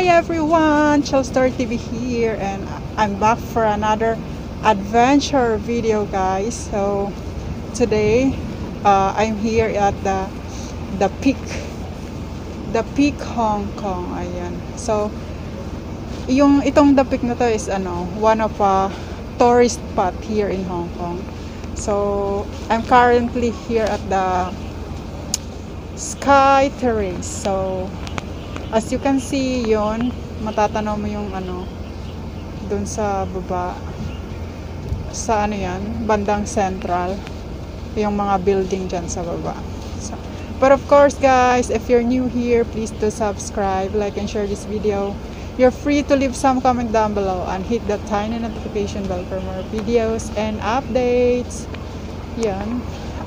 Hi everyone, Chels Story TV here, and I'm back for another adventure video, guys. So today I'm here at the Peak Hong Kong. Ayan. So yung itong the Peak na to is one of a tourist spot here in Hong Kong. So I'm currently here at the Sky Terrace. So as you can see, yon matatanaw mo yung doon sa baba, sa yan, bandang central, yung mga building dyan sa baba. So, but of course guys, if you're new here, please do subscribe, like, and share this video. You're free to leave some comment down below and hit the tiny notification bell for more videos and updates. Yan,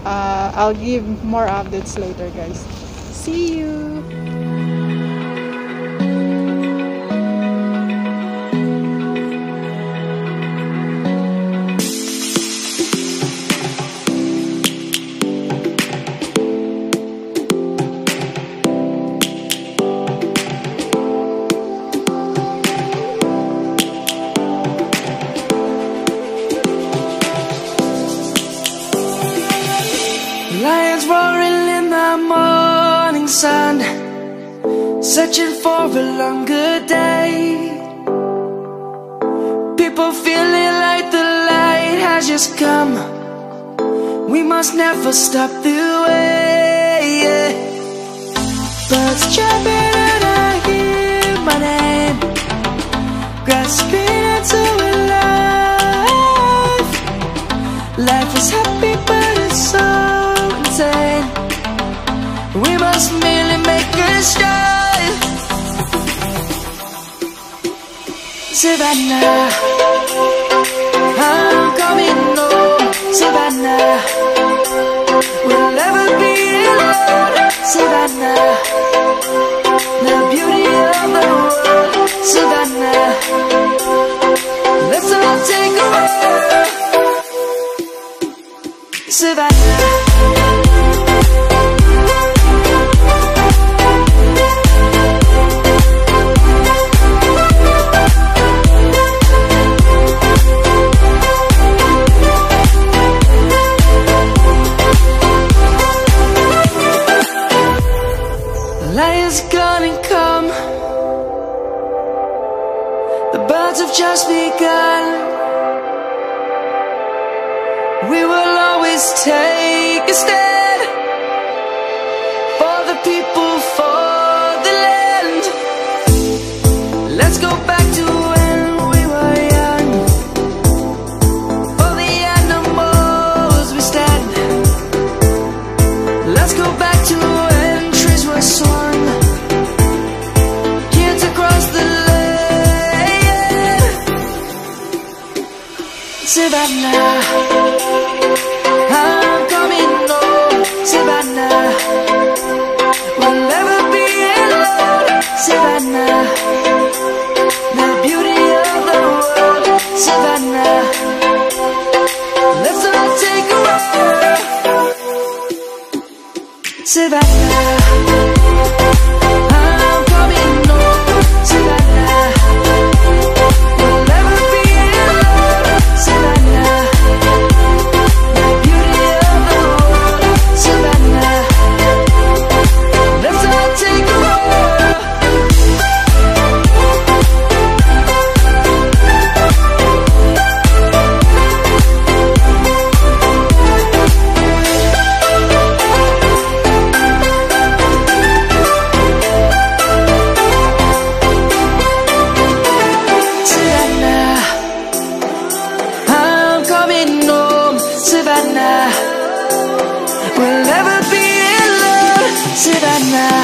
I'll give more updates later, guys. See you! Lions roaring in the morning sun, searching for a longer day. People feeling like the light has just come. We must never stop the way, yeah. Birds chirping and I hear my name, grasping into a life. Life is happy but it's so, we must merely make a start. Savannah, I'm coming home. Savannah, we'll never be alone. Savannah, the beauty of the world. Savannah, let's all take a walk. Savannah. Light is gonna come, the birds have just begun. We will always take a stand for the people, for the land. Let's go back to when we were young, for the animals we stand. Let's go back to when trees were sown. Savannah, I'm coming home. Savannah, we'll never be alone. Savannah, the beauty of the world. Savannah, let's all take a walk. Savannah. Savannah, we'll never be alone. Savannah,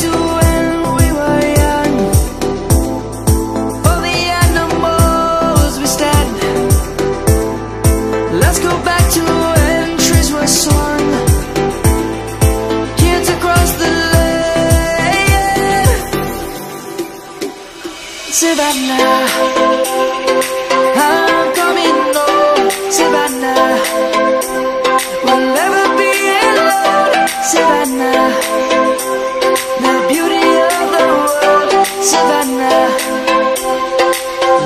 to when we were young. For the animals we stand. Let's go back to when trees were swung. Savannah, I'm coming home. Savannah, we'll never be alone. Savannah, the beauty of the world. Savannah,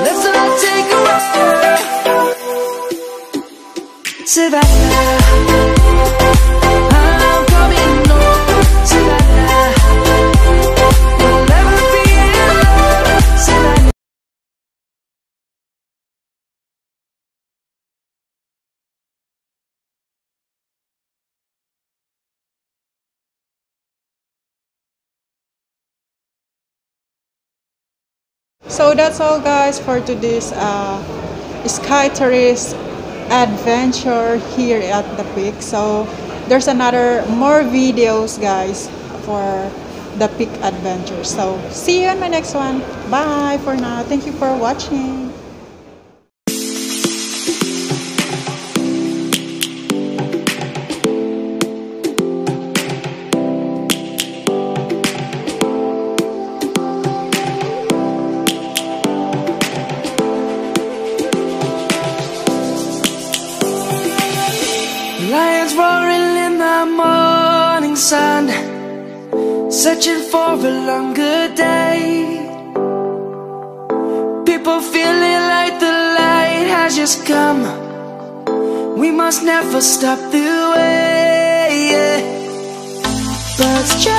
let's all take a walk. Savannah. So that's all guys for today's Sky Terrace adventure here at the Peak. So there's more videos guys for the Peak adventure. So see you in my next one. Bye for now. Thank you for watching. Lions roaring in the morning sun, searching for a longer day. People feeling like the light has just come. We must never stop the way. Birds